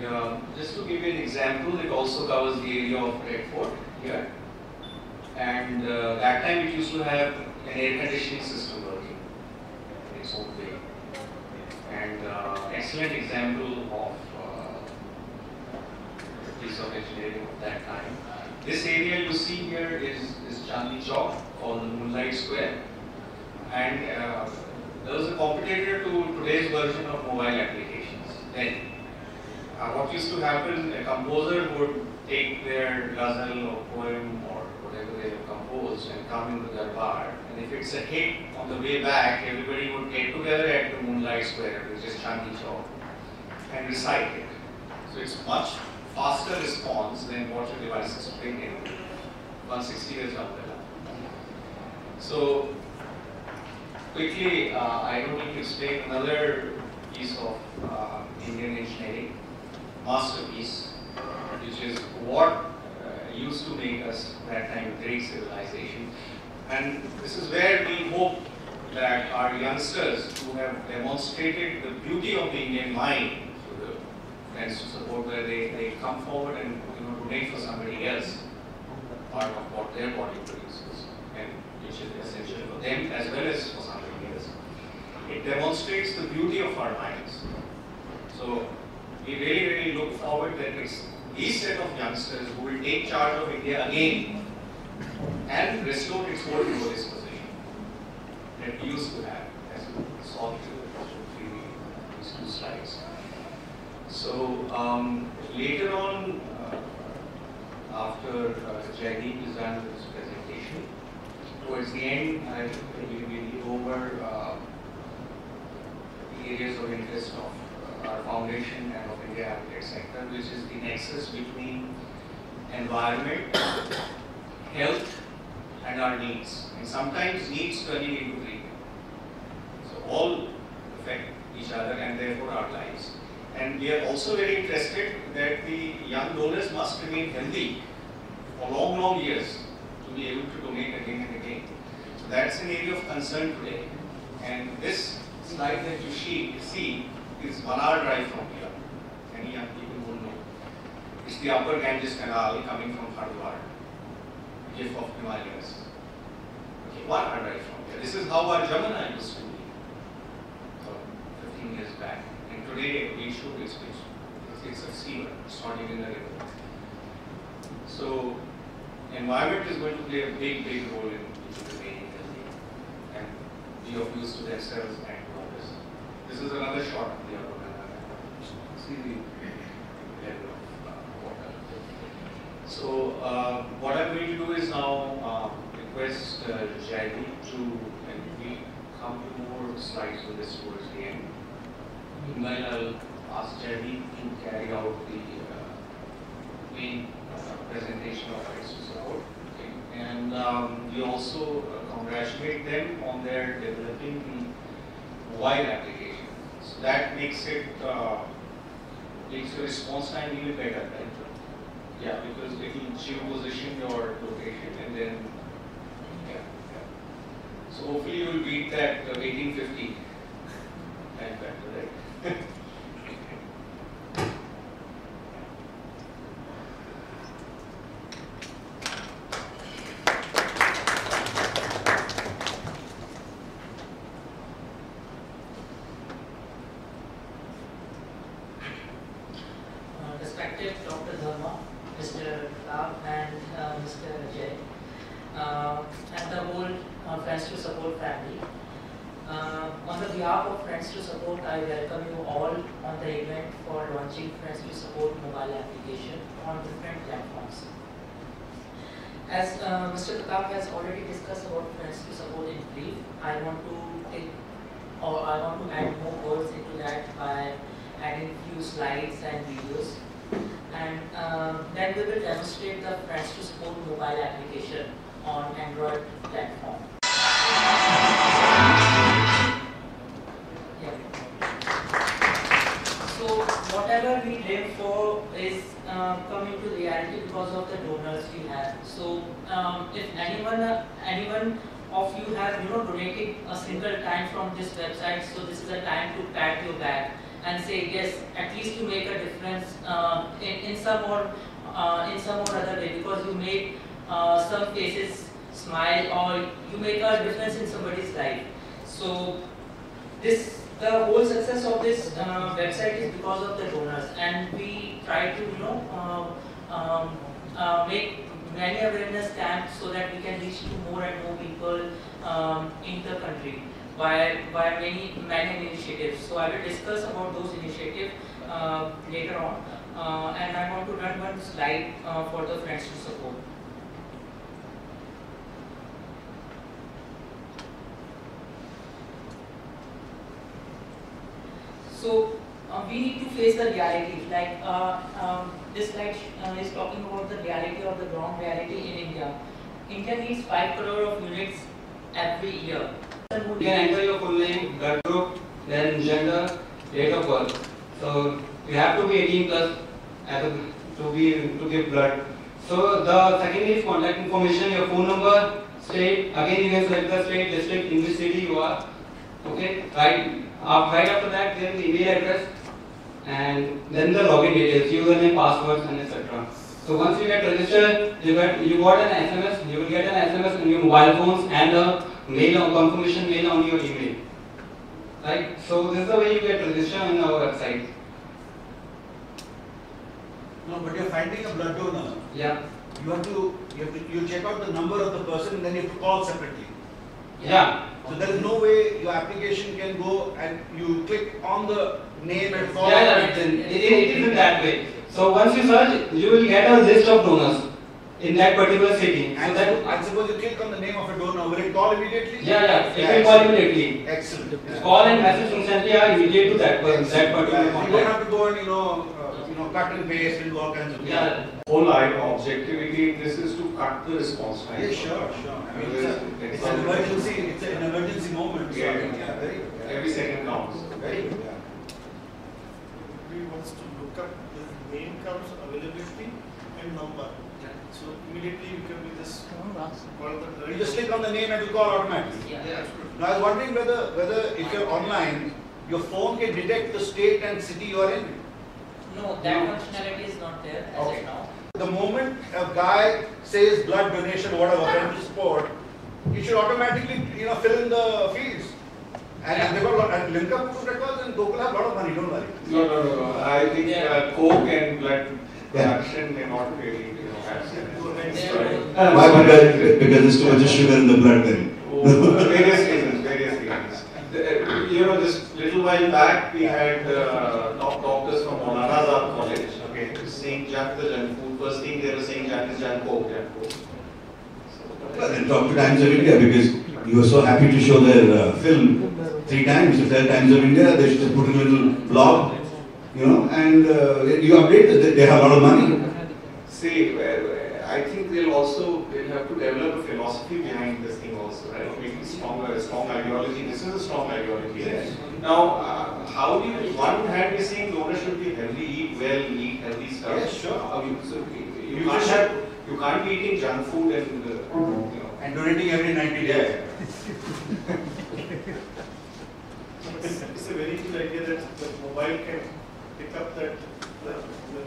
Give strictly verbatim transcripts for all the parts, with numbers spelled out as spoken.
Yeah. Just to give you an example, it also covers the area of Red Fort here. And uh, that time it used to have an air conditioning system working in its own way. And uh, excellent example of uh, a piece of engineering of that time. This area you see here is, is Chandni Chowk, called the Moonlight Square. And uh, there was a competitor to today's version of mobile applications. Then, uh, what used to happen, a composer would take their ghazal or poem or whatever they have composed and come into their bar. And if it's a hit on the way back, everybody would get together at the Moonlight Square, which is Chandni Chowk, and recite it. So it's much faster response than what your device is playing in one sixty years down the line. So, quickly, uh, I don't need to explain another piece of uh, Indian engineering masterpiece, which is what uh, used to make us that time great civilization. And this is where we hope that our youngsters who have demonstrated the beauty of the Indian mind, Friends to Support, where they, they come forward and you know, donate for somebody else, part of what their body produces, and which is essential for them as well as for somebody else. It demonstrates the beauty of our minds. So we really, really look forward that it's these set of youngsters who will take charge of India again and restore its old glorious position that we used to have, as we saw through these two slides. So um, later on, uh, after uh, Jagdeep is done with his presentation, towards the end, I will be over uh, the areas of interest of uh, our foundation and of India Habitat Centre, which is the nexus between environment, health, and our needs, and sometimes needs turning into treatment. So all affect each other and therefore our lives. And we are also very interested that the young donors must remain healthy for long, long years to be able to donate again and again. So that's an area of concern today. And this slide that you see is one hour drive from here. Any young people will know. It's the Upper Ganges Canal coming from Faridabad, gift of Himalayas. Okay, one hour drive from here. This is how our Jamuna used to be fifteen years back. And today we should this place. It's a sewer, it's not even a river. So environment is going to play a big, big role in remaining healthy and be of use to themselves and to others. This is another shot of the upper canal. See the level of water. So uh, what I'm going to do is now uh, request uh, Jagdeep to, and we come to more slides on this towards the end. Meanwhile, I'll ask Jagdeep to carry out the uh, main uh, presentation of Friends to Support. Okay. And um, we also uh, congratulate them on their developing the mobile application. So that makes it uh, makes your response time even better, right? Yeah, because it will geo-position your location and then yeah, yeah. So hopefully you will beat that uh, eighteen fifty time factor, right? This website, so this is a time to pat your back and say yes, at least you make a difference uh, in, in some or uh, in some or other way, because you make uh, some faces smile or you make a difference in somebody's life. So this, the whole success of this uh, website is because of the donors, and we try to you know uh, um, uh, make many awareness camps so that we can reach to more and more people um, in the country by by many many initiatives. So I will discuss about those initiatives uh, later on, uh, and I want to run one slide uh, for the Friends to Support. So uh, we need to face the reality. Like uh, um, this slide uh, is talking about the reality of the ground reality in India. India needs five crore of units every year. You can enter your full name, blood group, then gender, date of birth. So you have to be eighteen plus as a, to be to give blood. So the second is contact information, your phone number, state. Again you can select the state, district, in which city you are. Okay, right. Uh, right after that, then the email address and then the login details, username, passwords, and et cetera. So once you get registered, you get you got an S M S. You will get an S M S on your mobile phones and a mail or confirmation mail on your email. Right. So this is the way you get registered on our website. No, but you're finding a blood donor. Yeah. You have to you have to you check out the number of the person and then you have to call separately. Yeah. So there is no way your application can go and you click on the name and call. Yeah, yeah, it, it, it isn't that way. So once you search, you will get a list of donors in that particular city. And so that, I suppose you click on the name of a donor, will it call immediately? Yeah, yeah, it will call immediately. Excellent. Yeah. Call and message instantly are immediate to that person. That particular yeah, you don't have to go and you know, uh, you know, cut and paste and do all kinds of things. Yeah. Whole idea, objectivity, this is to cut the response time. Yeah, sure, sure. I mean, it's, a, it's an emergency. It's an emergency moment. Yeah, yeah, yeah, very good. Yeah. Every second counts. Very good. Yeah. Everybody wants to look up the name counts, availability, and number. So immediately you can be just you just click on the name and you call automatically. Yeah. Yeah. Now I was wondering whether whether if you're online, your phone can detect the state and city you are in. No, that no. functionality is not there as okay. of now. The moment a guy says blood donation, whatever, Friends to Support, you should automatically you know fill in the fields. And yeah. they got and link up to records and Google have a lot of money, don't worry. No, no, no, no. I think yeah. uh, Coke and blood production may not really. Why would I? Because there's too much sugar in the blood then. Oh, various reasons, various reasons. The, you know, just little while back we had uh, doctors from Molnaraza College, okay, saying Jack the junk food. First thing they were saying Jack is junk food, junk food. Well, then talk to Times of India because you were so happy to show their uh, film three times. If they're Times of India, they should put a little blog, you know, and uh, you update that they have a lot of money. See, I think they'll also they'll have to develop a philosophy behind this thing also, right? Making stronger, strong ideology. This is a strong ideology. Yes. Now, uh, how do you? One hand is saying donors should be healthy, eat well, eat healthy stuff. Yes, sure. I mean, so you, you can't have, you can't be eating junk food and uh, you know and donating every ninety days. Yeah. it's, it's a very good idea that the mobile can pick up that the,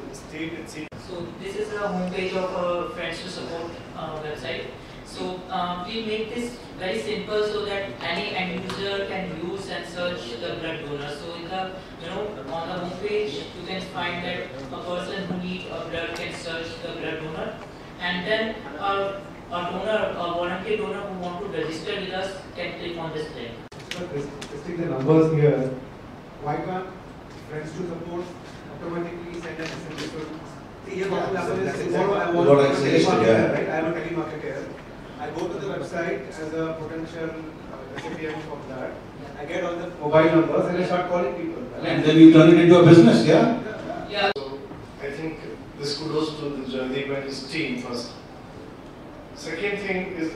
the state and see. So this is the homepage of our Friends to Support uh, website. So uh, we make this very simple so that any end user can use and search the blood donor. So in the you know on the homepage you can find that a person who needs a blood can search the blood donor, and then a, a donor, a volunteer donor who wants to register with us can click on this link. But testing the numbers here, why can't Friends to Support automatically send an S M S to? See, here yeah, so is exactly I want what I telemarketer, yeah. right? I am a telemarketer. I go to the website as a potential recipient of that. I get all the mobile numbers and I start calling people. Right? And then you turn it into a business, yeah? Yeah. yeah. So, I think this kudos to the Jaydeep and his team first. Second thing is,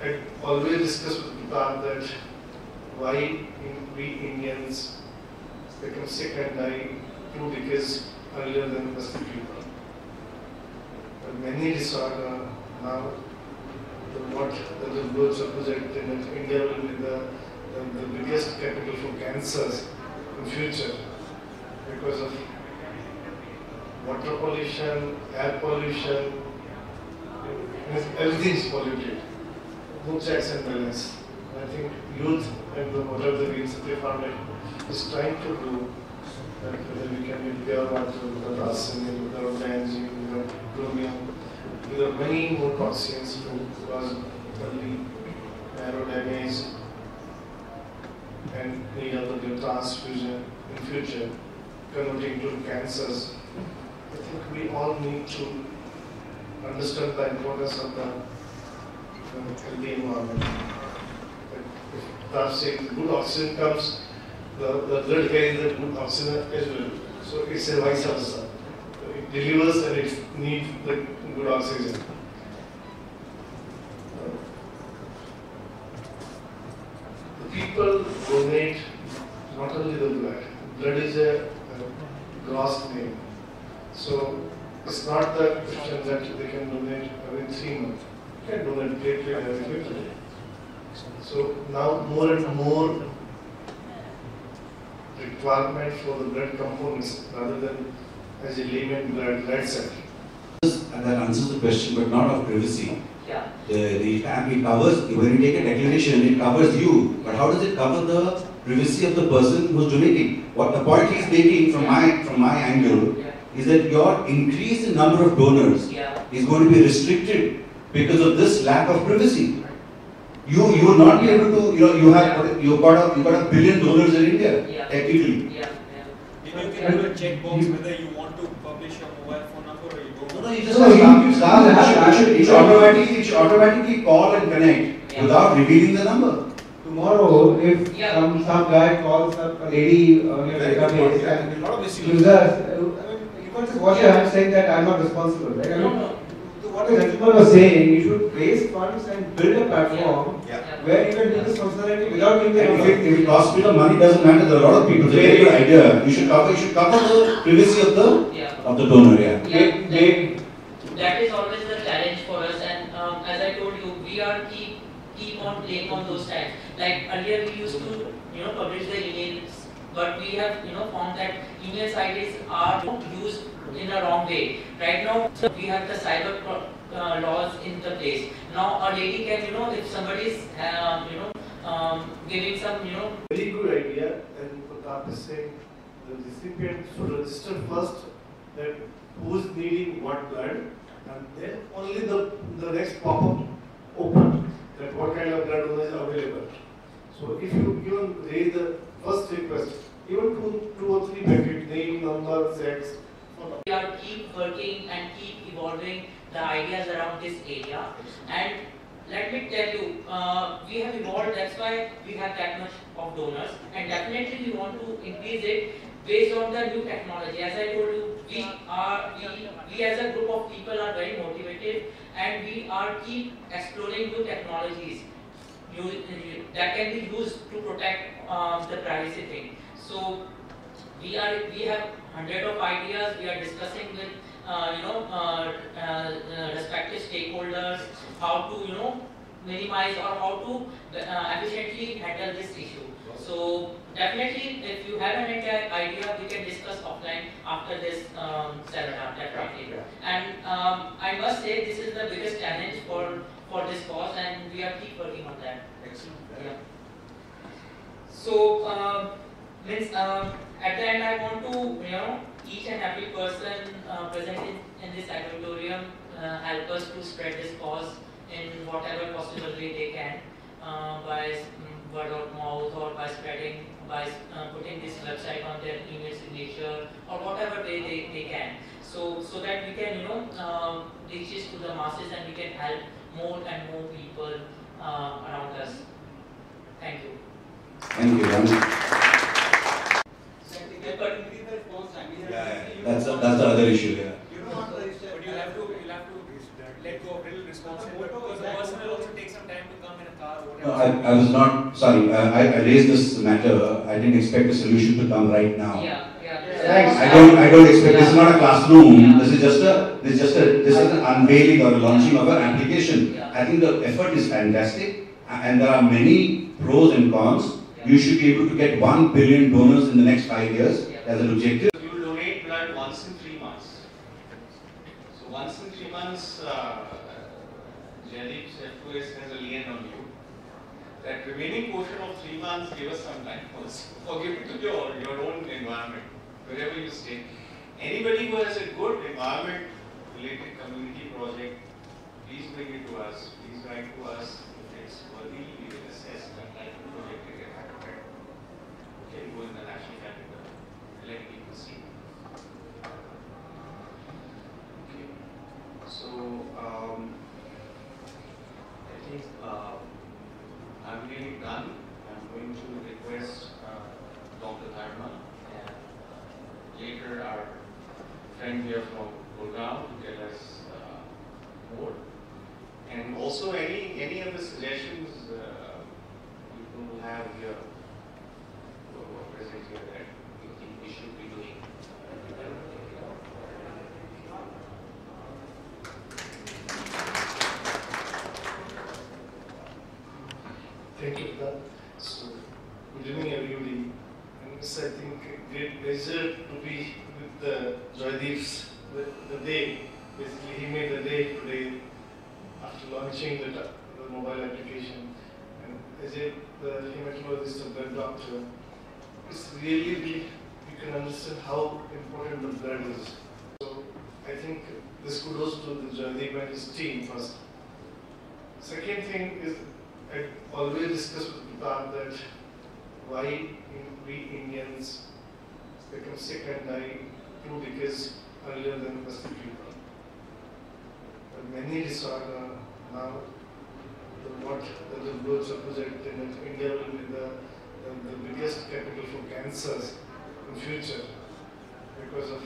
I always discuss with Bhutan that why we Indians become sick and die two decades earlier than the rest of the people. Many disorder now, the, what the, the words are projected that India will be the, the, the biggest capital for cancers in future. because of water pollution, air pollution, everything is polluted. No checks and balance. I think youth and the whatever the Green City Foundation is trying to do, that whether we can repair water without arsenic, without benzene, without chromium, there are many more toxins to cause early marrow damage, and they have to give transfusion in future, converting to cancers. I think we all need to understand the importance of the healthy environment. That's it. Good oxygen comes, the, the blood carries the good oxygen as well. So it's a vice versa. It delivers and it needs the good oxygen. The people donate not only the blood. Blood is a, a gross name. So it's not the question that they can donate every three months. They can donate platelet every fifty days. So now more and more requirement for the blood components rather than as a layman blood blood center. And that answers the question, but not of privacy. Yeah. The, the app, it covers, when you take a declaration, it covers you. But how does it cover the privacy of the person who's donating? What the point he's making from my from my angle yeah. is that your increase in number of donors yeah. is going to be restricted because of this lack of privacy. You you will not be able to, you know, you have yeah. you got a you got a billion donors in India yeah. technically. Yeah. Yeah. You can do a checkbox whether you want to publish your mobile phone number or you don't. No, no, you just no, start, you start it, it, should, it, should automatically, it should automatically call and connect yeah. without revealing the number. Tomorrow, if yeah. some some guy calls up a lady on your database and uses, you can't just watch your hand saying that I'm not responsible. Like, I mean, no, no. What the gentleman was saying, you should raise funds and build a platform yeah. Yeah. where you can do this functionality without doing the effect. If it costs people money, doesn't matter. There are a lot of people. Very good idea. You should cover. You should cover the privacy of the yeah. of the donor. Yeah. yeah they, they, that is always the challenge for us. And um, as I told you, we are keep keep on playing on those times. Like earlier, we used to you know publish the emails, but we have you know found that email I Ds are used in the wrong way. Right now, we have the cyber uh, laws in the place. Now, a lady can, you know, if somebody is, um, you know, um, giving some, you know. Very good idea, and Pratap is saying the recipient should register first that who is needing what blood, and then only the, the next pop up open that what kind of blood is available. So, if you even raise the first request, even two, two or three packet, name, number, sex. We are keep working and keep evolving the ideas around this area, and let me tell you, uh, we have evolved, that's why we have that much of donors, and definitely we want to increase it based on the new technology. As I told you, we are we, we as a group of people are very motivated, and we are keep exploring new technologies that can be used to protect uh, the privacy thing. So we are we have hundred of ideas we are discussing with uh, you know uh, uh, respective stakeholders, how to you know minimize or how to uh, efficiently handle this issue. So definitely, if you have an idea, we can discuss offline after this um, seminar, definitely. And um, I must say, this is the biggest challenge for for this cause, and we are keep working on that. Excellent. Yeah. So. Um, Means, um, at the end, I want to, you know, each and every person uh, present in, in this auditorium uh, help us to spread this cause in whatever possible way they can, uh, by um, word of mouth or by spreading, by uh, putting this website on their email signature or whatever way they, they can. So, so that we can, you know, um, reach this to the masses and we can help more and more people uh, around us. Thank you. Thank you. But increase the response time. Yeah, yeah. That's a, that's the other issue. Yeah. You don't want to register, but you have to you have to let go of little response time, because the person will also take some time to come in a car. Or no, I I was not sorry. I I raised this matter. I didn't expect a solution to come right now. Yeah, yeah. Thanks. I don't I don't expect. Yeah. This is not a classroom. Yeah. This is just a this is just a this is an unveiling or a launching of an application. Yeah. I think the effort is fantastic, and there are many pros and cons. You should be able to get one billion donors in the next five years as an objective. required once in three months. So once in three months, J L I P's F two S has a lien on you. That remaining portion of three months, give us some time first, or give it to your your own environment, wherever you stay. Anybody who has a good environment-related community project, please bring it to us. Please write to us. If it's worthy, we will assess that type of project in your habitat. You can go in the national capital. Let people see. Okay. So um, I think uh, I'm really done. I'm going to request uh, Doctor Dharma and later our friend here from Gurgaon to tell us uh, more. And also any any of the suggestions uh, people have here, who are present here, that you think we should be doing. Thank you for that. So, good evening everybody. And it's, I think, a great pleasure to be with the Joydeeps. The, the day, basically he made the day today, after launching the, the mobile application, and as a the hematologist and blood doctor, it's really, really, you can understand how important the blood is. So I think this kudos to the Jaydeep and his team first. Second thing is, I always discuss with Bhutan that why we Indians become sick and die two decades earlier than Western people. Many disorder now, the, what the, the W H O projected that India will be the, the, the biggest capital for cancers in future because of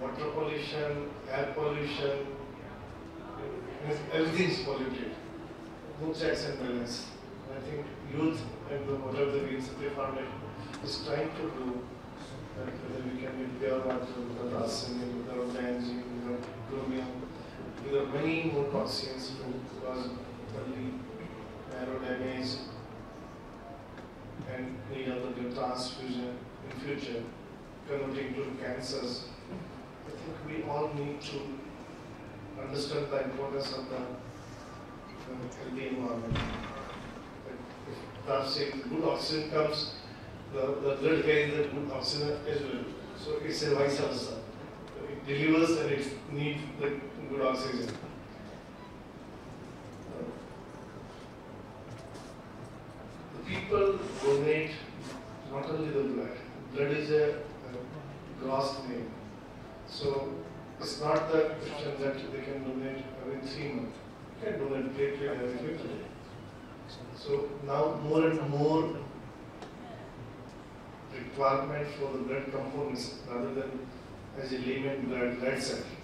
water pollution, air pollution, everything is polluted. No checks and balance. I think youth and the whatever the Green Foundation is trying to do, that whether we can be pure water without arsenic, without benzene, without chromium. There are many more toxins to cause early marrow damage, and we have the transfusion in future, converting to cancers. I think we all need to understand the importance of the healthy environment. But if good oxygen comes, the, the blood carries the good oxygen as well. So it's a vice versa. It delivers and it needs the good oxygen. The people donate not only the blood. Blood is a, a gross name. So it's not the question that they can donate every three months. They can donate platelet every fifty days. So now more and more requirement for the blood components rather than as a layman blood blood center.